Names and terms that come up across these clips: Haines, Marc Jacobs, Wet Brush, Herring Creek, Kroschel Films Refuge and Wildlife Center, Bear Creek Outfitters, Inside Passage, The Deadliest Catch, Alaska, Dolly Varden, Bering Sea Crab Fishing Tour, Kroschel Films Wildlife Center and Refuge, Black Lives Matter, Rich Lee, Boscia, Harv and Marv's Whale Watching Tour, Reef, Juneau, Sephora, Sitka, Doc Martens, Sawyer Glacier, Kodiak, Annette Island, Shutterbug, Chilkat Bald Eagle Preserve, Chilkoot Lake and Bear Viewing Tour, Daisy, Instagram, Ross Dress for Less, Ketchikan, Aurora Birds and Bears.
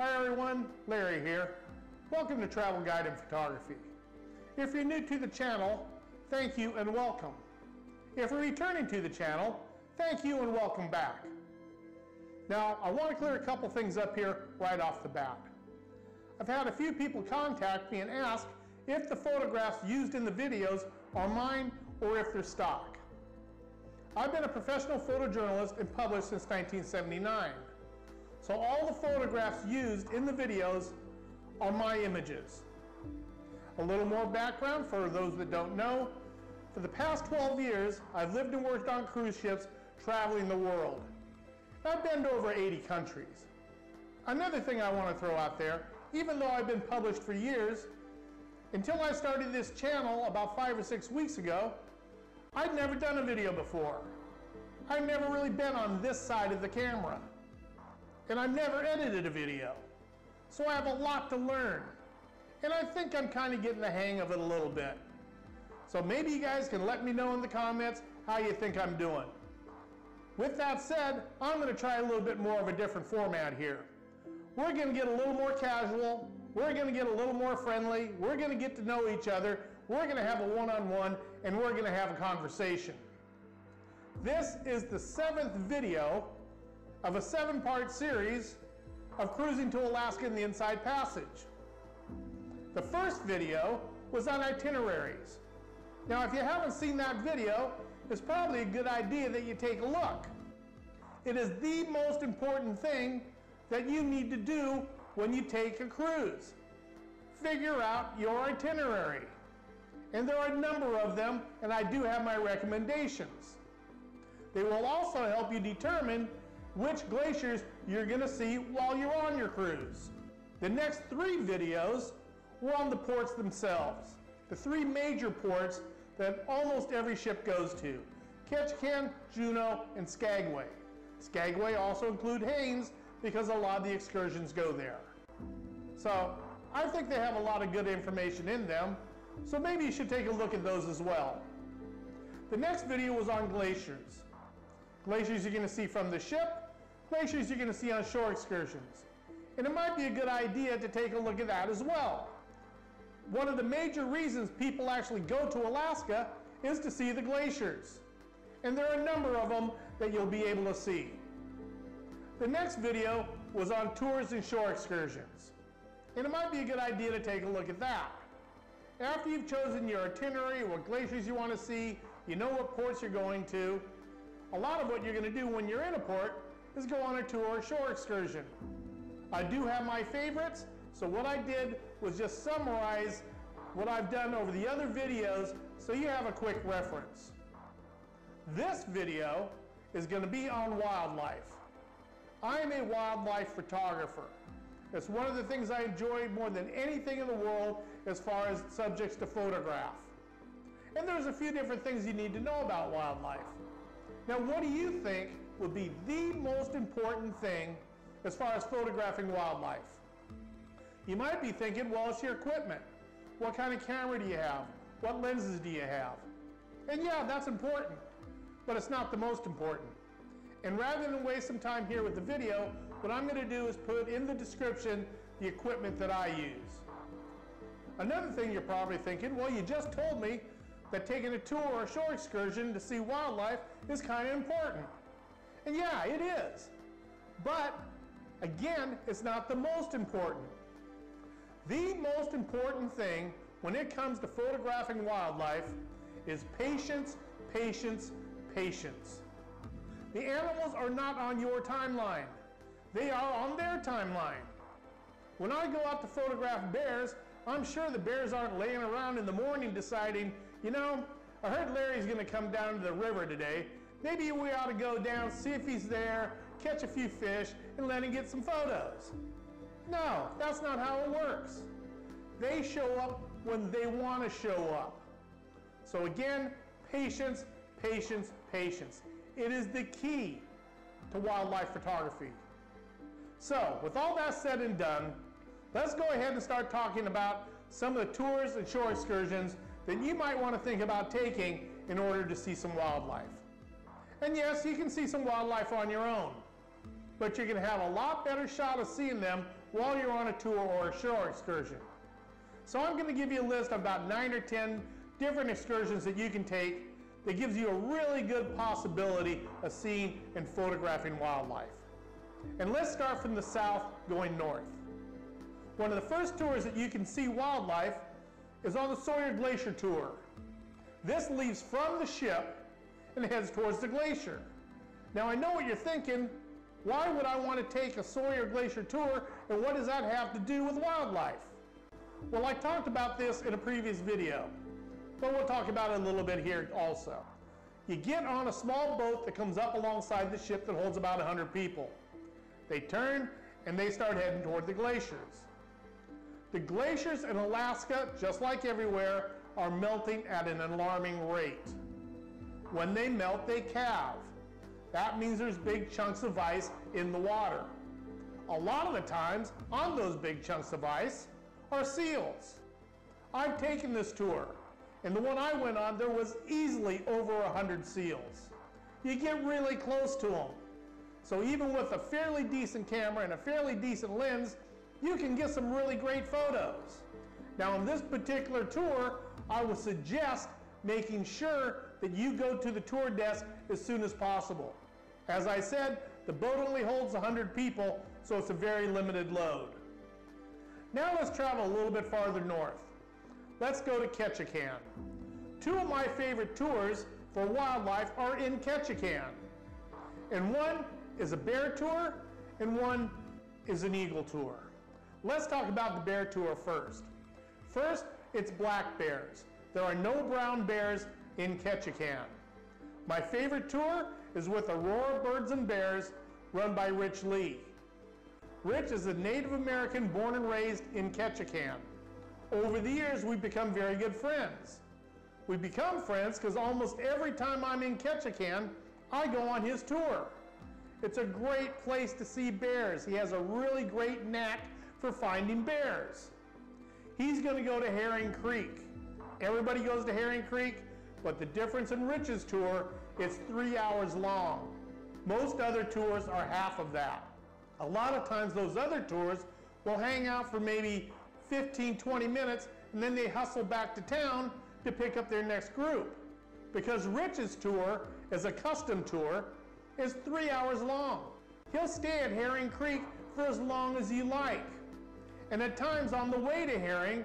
Hi everyone, Larry here. Welcome to Travel Guide and Photography. If you're new to the channel, thank you and welcome. If you're returning to the channel, thank you and welcome back. Now, I want to clear a couple things up here right off the bat. I've had a few people contact me and ask if the photographs used in the videos are mine or if they're stock. I've been a professional photojournalist and published since 1979. So all the photographs used in the videos are my images. A little more background for those that don't know. For the past 12 years, I've lived and worked on cruise ships traveling the world. I've been to over 80 countries. Another thing I want to throw out there, even though I've been published for years, until I started this channel about 5 or 6 weeks ago, I'd never done a video before. I've never really been on this side of the camera. And I've never edited a video. So I have a lot to learn. And I think I'm kind of getting the hang of it a little bit. So maybe you guys can let me know in the comments how you think I'm doing. With that said, I'm going to try a little bit more of a different format here. We're going to get a little more casual. We're going to get a little more friendly. We're going to get to know each other. We're going to have a one-on-one, and we're going to have a conversation. This is the 7th video of a 7-part series of cruising to Alaska and the Inside Passage. The first video was on itineraries. Now, if you haven't seen that video, it's probably a good idea that you take a look. It is the most important thing that you need to do when you take a cruise. Figure out your itinerary. And there are a number of them, and I do have my recommendations. They will also help you determine which glaciers you're going to see while you're on your cruise. The next 3 videos were on the ports themselves, the 3 major ports that almost every ship goes to: Ketchikan, Juneau, and Skagway. Skagway also includes Haines because a lot of the excursions go there. So I think they have a lot of good information in them, so maybe you should take a look at those as well. The next video was on glaciers. Glaciers you're going to see from the ship, glaciers you're going to see on shore excursions. And it might be a good idea to take a look at that as well. One of the major reasons people actually go to Alaska is to see the glaciers. And there are a number of them that you'll be able to see. The next video was on tours and shore excursions. And it might be a good idea to take a look at that. After you've chosen your itinerary, what glaciers you want to see, you know what ports you're going to, a lot of what you're going to do when you're in a port is go on a tour or shore excursion. I do have my favorites, so what I did was just summarize what I've done over the other videos so you have a quick reference. This video is going to be on wildlife. I am a wildlife photographer. It's one of the things I enjoy more than anything in the world as far as subjects to photograph. And there's a few different things you need to know about wildlife. Now, what do you think would be the most important thing as far as photographing wildlife? You might be thinking, well, it's your equipment. What kind of camera do you have? What lenses do you have? And yeah, that's important, but it's not the most important. And rather than waste some time here with the video, what I'm going to do is put in the description the equipment that I use. Another thing you're probably thinking, well, you just told me that taking a tour or a shore excursion to see wildlife is kind of important. And yeah, it is. But again, it's not the most important. The most important thing when it comes to photographing wildlife is patience, patience, patience. The animals are not on your timeline. They are on their timeline. When I go out to photograph bears, I'm sure the bears aren't laying around in the morning deciding, you know, I heard Larry's going to come down to the river today. Maybe we ought to go down, see if he's there, catch a few fish, and let him get some photos. No, that's not how it works. They show up when they want to show up. So again, patience, patience, patience. It is the key to wildlife photography. So, with all that said and done, let's go ahead and start talking about some of the tours and shore excursions that you might want to think about taking in order to see some wildlife. And yes, you can see some wildlife on your own, but you're going to have a lot better shot of seeing them while you're on a tour or a shore excursion. So I'm going to give you a list of about 9 or 10 different excursions that you can take that gives you a really good possibility of seeing and photographing wildlife. And let's start from the south going north. One of the first tours that you can see wildlife is on the Sawyer Glacier tour. This leaves from the ship and heads towards the glacier. Now I know what you're thinking, why would I want to take a Sawyer Glacier tour and what does that have to do with wildlife? Well, I talked about this in a previous video, but we'll talk about it a little bit here also. You get on a small boat that comes up alongside the ship that holds about 100 people. They turn and they start heading toward the glaciers. The glaciers in Alaska, just like everywhere, are melting at an alarming rate. When they melt, they calve. That means there's big chunks of ice in the water. A lot of the times, on those big chunks of ice are seals. I've taken this tour, and the one I went on, there was easily over 100 seals. You get really close to them. So even with a fairly decent camera and a fairly decent lens, you can get some really great photos. Now on this particular tour, I would suggest making sure that you go to the tour desk as soon as possible. As I said, the boat only holds 100 people, so it's a very limited load. Now let's travel a little bit farther north. Let's go to Ketchikan. Two of my favorite tours for wildlife are in Ketchikan. And one is a bear tour and one is an eagle tour. Let's talk about the bear tour first. First, it's black bears. There are no brown bears in Ketchikan. My favorite tour is with Aurora Birds and Bears, run by Rich Lee. Rich is a Native American born and raised in Ketchikan. Over the years, we've become very good friends. We become friends because almost every time I'm in Ketchikan, I go on his tour. It's a great place to see bears. He has a really great knack for finding bears. He's going to go to Herring Creek. Everybody goes to Herring Creek, but the difference in Rich's tour, it's 3 hours long. Most other tours are half of that. A lot of times those other tours will hang out for maybe 15, 20 minutes, and then they hustle back to town to pick up their next group. Because Rich's tour is a custom tour, is 3 hours long. He'll stay at Herring Creek for as long as you like. And at times on the way to Herring,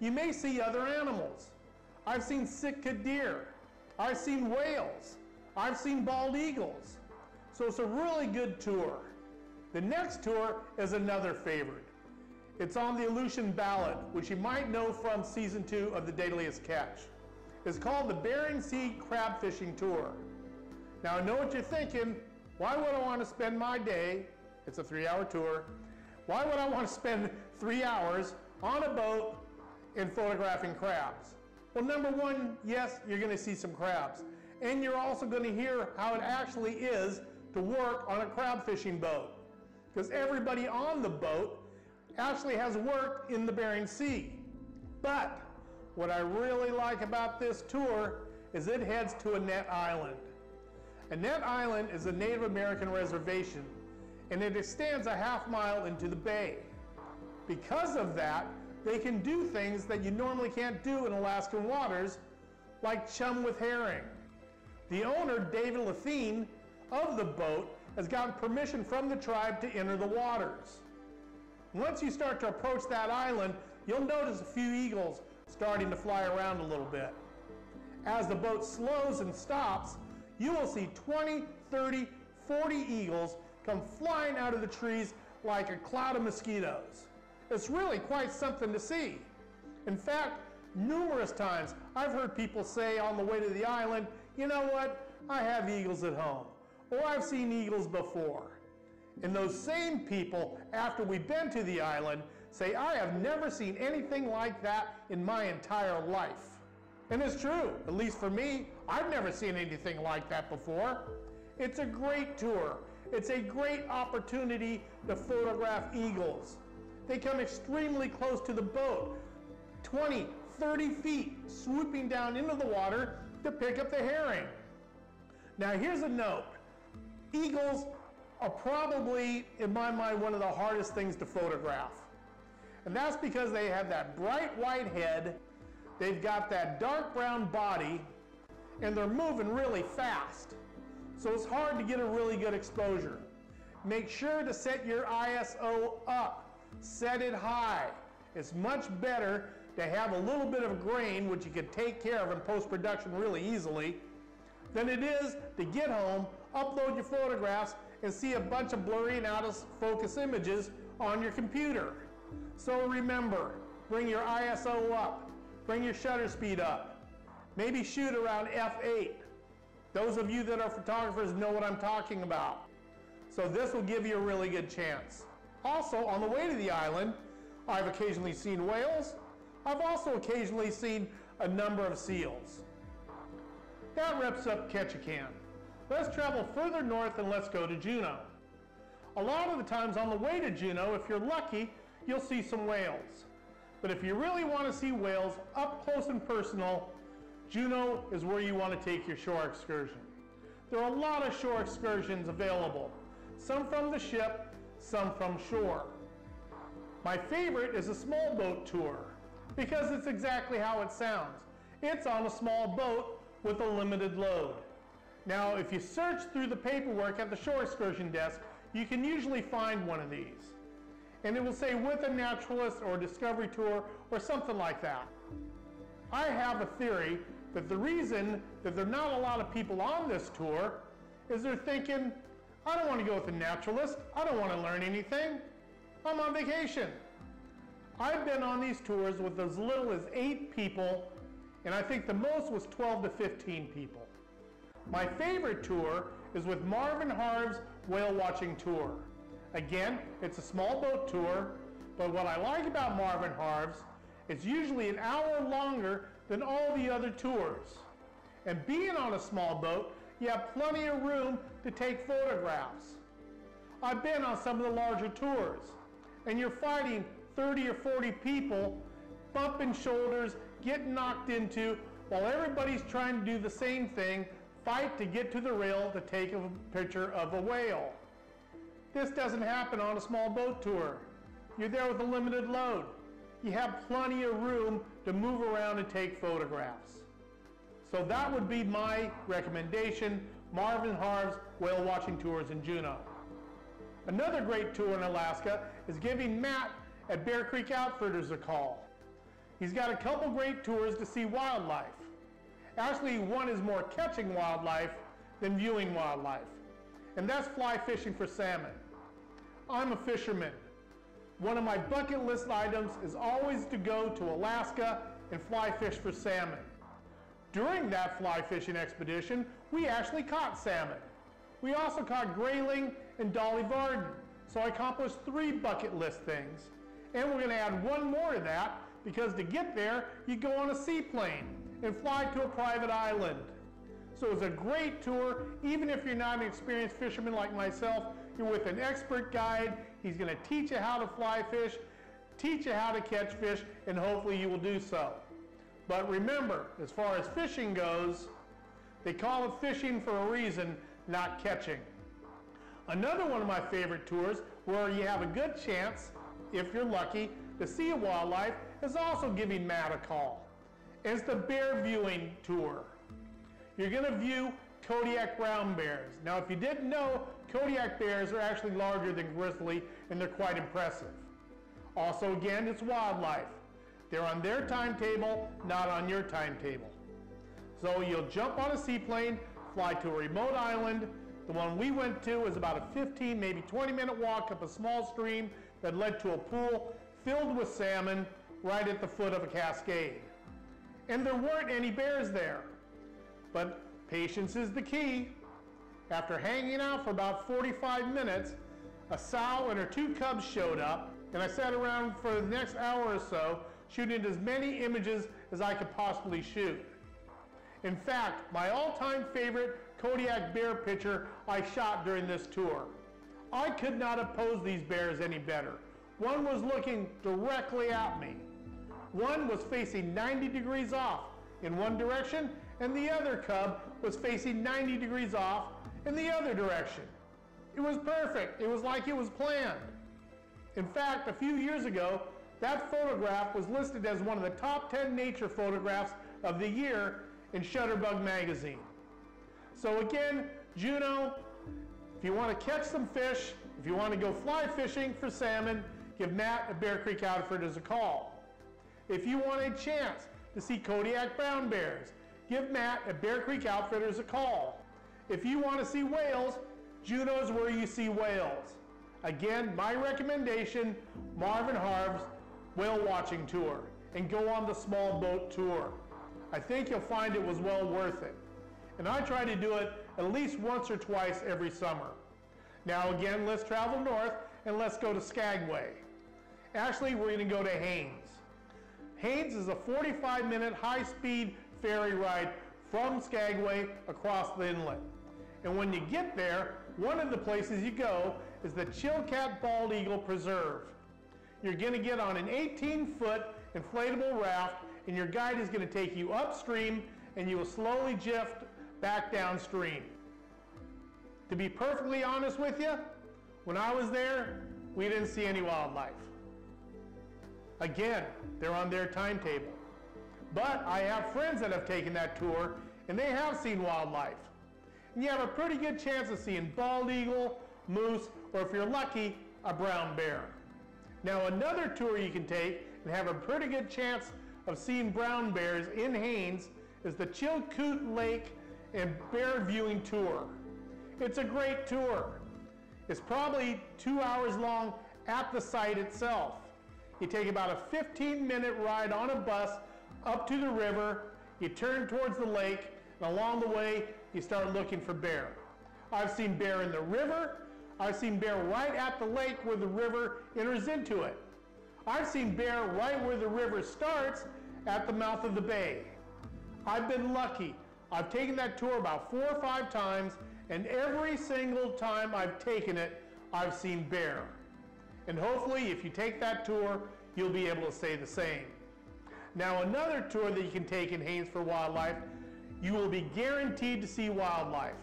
you may see other animals. I've seen Sitka deer. I've seen whales. I've seen bald eagles. So it's a really good tour. The next tour is another favorite. It's on the Aleutian Ballad, which you might know from season 2 of The Deadliest Catch. It's called the Bering Sea Crab Fishing Tour. Now I know what you're thinking, why would I want to spend my day, it's a 3 hour tour, why would I want to spend 3 hours on a boat and photographing crabs? Well, number one, yes, you're going to see some crabs. And you're also going to hear how it actually is to work on a crab fishing boat. Because everybody on the boat actually has worked in the Bering Sea. But what I really like about this tour is it heads to Annette Island. Annette Island is a Native American reservation, and it extends a half-mile into the bay. Because of that, they can do things that you normally can't do in Alaskan waters, like chum with herring. The owner, David Lathene, of the boat has gotten permission from the tribe to enter the waters. Once you start to approach that island, you'll notice a few eagles starting to fly around a little bit. As the boat slows and stops, you will see 20, 30, 40 eagles come flying out of the trees like a cloud of mosquitoes. It's really quite something to see. In fact, numerous times I've heard people say on the way to the island, you know what, I have eagles at home, or I've seen eagles before. And those same people, after we've been to the island, say, I have never seen anything like that in my entire life. And it's true, at least for me, I've never seen anything like that before. It's a great tour. It's a great opportunity to photograph eagles. They come extremely close to the boat, 20, 30 feet, swooping down into the water to pick up the herring. Now here's a note. Eagles are probably, in my mind, one of the hardest things to photograph. And that's because they have that bright white head, they've got that dark brown body, and they're moving really fast. So it's hard to get a really good exposure. Make sure to set your ISO up, set it high. It's much better to have a little bit of grain, which you can take care of in post-production really easily, than it is to get home, upload your photographs, and see a bunch of blurry and out-of-focus images on your computer. So remember, bring your ISO up, bring your shutter speed up, maybe shoot around f/8. Those of you that are photographers know what I'm talking about. So this will give you a really good chance. Also, on the way to the island, I've occasionally seen whales. I've also occasionally seen a number of seals. That wraps up Ketchikan. Let's travel further north and let's go to Juneau. A lot of the times on the way to Juneau, if you're lucky, you'll see some whales. But if you really want to see whales up close and personal, Juneau is where you want to take your shore excursion. There are a lot of shore excursions available, some from the ship, some from shore. My favorite is a small boat tour because it's exactly how it sounds. It's on a small boat with a limited load. Now, if you search through the paperwork at the shore excursion desk, you can usually find one of these. And it will say with a naturalist or discovery tour or something like that. I have a theory that the reason that there are not a lot of people on this tour is they're thinking, I don't want to go with a naturalist. I don't want to learn anything. I'm on vacation. I've been on these tours with as little as 8 people, and I think the most was 12 to 15 people. My favorite tour is with Harv and Marv's Whale Watching Tour. Again, it's a small boat tour, but what I like about Harv and Marv's, it's usually an hour longer than all the other tours. And being on a small boat, you have plenty of room to take photographs. I've been on some of the larger tours, and you're fighting 30 or 40 people, bumping shoulders, getting knocked into, while everybody's trying to do the same thing, fight to get to the rail to take a picture of a whale. This doesn't happen on a small boat tour. You're there with a limited load. You have plenty of room to move around and take photographs. So that would be my recommendation, Harv and Marv's Whale Watching Tours in Juneau. Another great tour in Alaska is giving Matt at Bear Creek Outfitters a call. He's got a couple great tours to see wildlife. Actually, one is more catching wildlife than viewing wildlife. And that's fly fishing for salmon. I'm a fisherman. One of my bucket list items is always to go to Alaska and fly fish for salmon. During that fly fishing expedition, we actually caught salmon. We also caught grayling and Dolly Varden. So I accomplished 3 bucket list things. And we're going to add one more to that because to get there, you go on a seaplane and fly to a private island. So it's a great tour. Even if you're not an experienced fisherman like myself, you're with an expert guide. He's going to teach you how to fly fish, teach you how to catch fish, and hopefully you will do so. But remember, as far as fishing goes, they call it fishing for a reason, not catching. Another one of my favorite tours where you have a good chance, if you're lucky, to see wildlife is also giving Matt a call. It's the bear viewing tour. You're going to view Kodiak brown bears. Now, if you didn't know, Kodiak bears are actually larger than grizzly, and they're quite impressive. Also, again, it's wildlife. They're on their timetable, not on your timetable. So you'll jump on a seaplane, fly to a remote island. The one we went to was about a 15, maybe 20-minute walk up a small stream that led to a pool filled with salmon right at the foot of a cascade. And there weren't any bears there. But patience is the key. After hanging out for about 45 minutes, a sow and her 2 cubs showed up, and I sat around for the next hour or so, shooting as many images as I could possibly shoot. In fact, my all-time favorite Kodiak bear picture I shot during this tour. I could not oppose these bears any better. One was looking directly at me. One was facing 90 degrees off in one direction, and the other cub was facing 90 degrees off in the other direction. It was perfect. It was like it was planned. In fact, a few years ago, that photograph was listed as one of the top 10 nature photographs of the year in Shutterbug magazine. So again, Juneau, if you want to catch some fish, if you want to go fly fishing for salmon, give Matt at Bear Creek Outfitters a call. If you want a chance to see Kodiak brown bears, give Matt at Bear Creek Outfitters a call. If you want to see whales, Juneau is where you see whales. Again, my recommendation, Marv and Harv's Whale Watching Tour, and go on the small boat tour. I think you'll find it was well worth it. And I try to do it at least once or twice every summer. Now again, let's travel north and let's go to Skagway. Actually, we're gonna go to Haines. Haines is a 45-minute high-speed ferry ride from Skagway across the inlet. And when you get there, one of the places you go is the Chilkat Bald Eagle Preserve. You're going to get on an 18-foot inflatable raft, and your guide is going to take you upstream, and you will slowly drift back downstream. To be perfectly honest with you, when I was there, we didn't see any wildlife. Again, they're on their timetable. But I have friends that have taken that tour, and they have seen wildlife. And you have a pretty good chance of seeing bald eagle, moose, or if you're lucky, a brown bear. Now another tour you can take and have a pretty good chance of seeing brown bears in Haines is the Chilkoot Lake and Bear Viewing Tour. It's a great tour. It's probably 2 hours long at the site itself. You take about a 15-minute ride on a bus up to the river, you turn towards the lake, and along the way, you start looking for bear. I've seen bear in the river. I've seen bear right at the lake where the river enters into it. I've seen bear right where the river starts at the mouth of the bay. I've been lucky. I've taken that tour about 4 or 5 times, and every single time I've taken it, I've seen bear. And hopefully, if you take that tour, you'll be able to say the same. Now, another tour that you can take in Haines for wildlife, you will be guaranteed to see wildlife.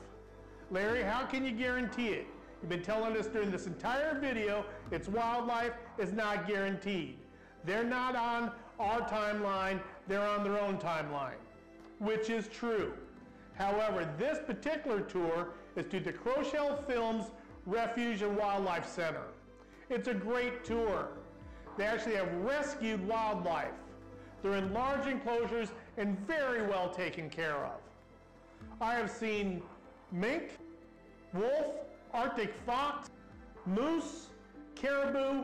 Larry, how can you guarantee it? You've been telling us during this entire video, it's wildlife is not guaranteed. They're not on our timeline, they're on their own timeline, which is true. However, this particular tour is to the Kroschel Films Refuge and Wildlife Center. It's a great tour. They actually have rescued wildlife. They're in large enclosures and very well taken care of. I have seen mink, wolf, Arctic fox, moose, caribou,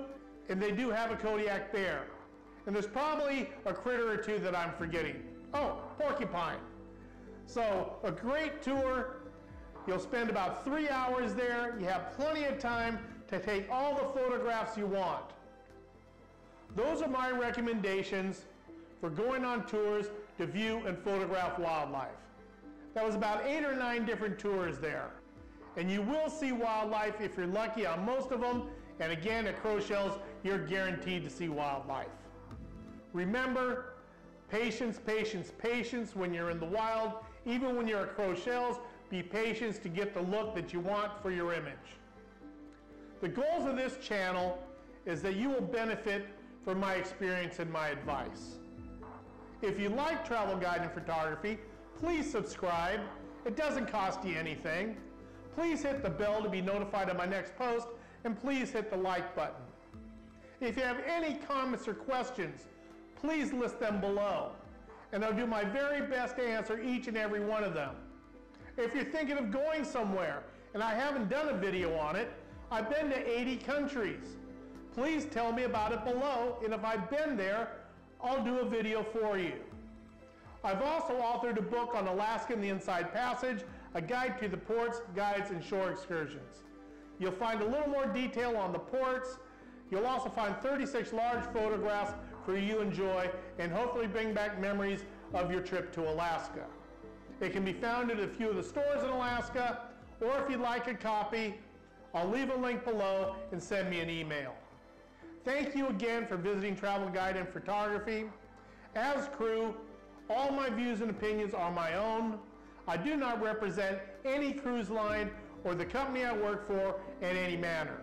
and they do have a Kodiak bear. And there's probably a critter or two that I'm forgetting. Oh, porcupine. So a great tour. You'll spend about 3 hours there. You have plenty of time to take all the photographs you want. Those are my recommendations for going on tours to view and photograph wildlife. That was about 8 or 9 different tours there. And you will see wildlife if you're lucky on most of them. And again, at Kroshel's, you're guaranteed to see wildlife. Remember, patience, patience, patience when you're in the wild. Even when you're at Kroshel's, be patient to get the look that you want for your image. The goals of this channel is that you will benefit from my experience and my advice. If you like travel guide and photography, please subscribe. It doesn't cost you anything. Please hit the bell to be notified of my next post, and please hit the like button. If you have any comments or questions, please list them below, and I'll do my very best to answer each and every one of them. If you're thinking of going somewhere, and I haven't done a video on it, I've been to 80 countries. Please tell me about it below, and if I've been there, I'll do a video for you. I've also authored a book on Alaska and the Inside Passage, a guide to the ports, guides, and shore excursions. You'll find a little more detail on the ports. You'll also find 36 large photographs for you to enjoy and hopefully bring back memories of your trip to Alaska. It can be found at a few of the stores in Alaska, or if you'd like a copy, I'll leave a link below and send me an email. Thank you again for visiting Travel Guide and Photography. As crew, all my views and opinions are my own. I do not represent any cruise line or the company I work for in any manner.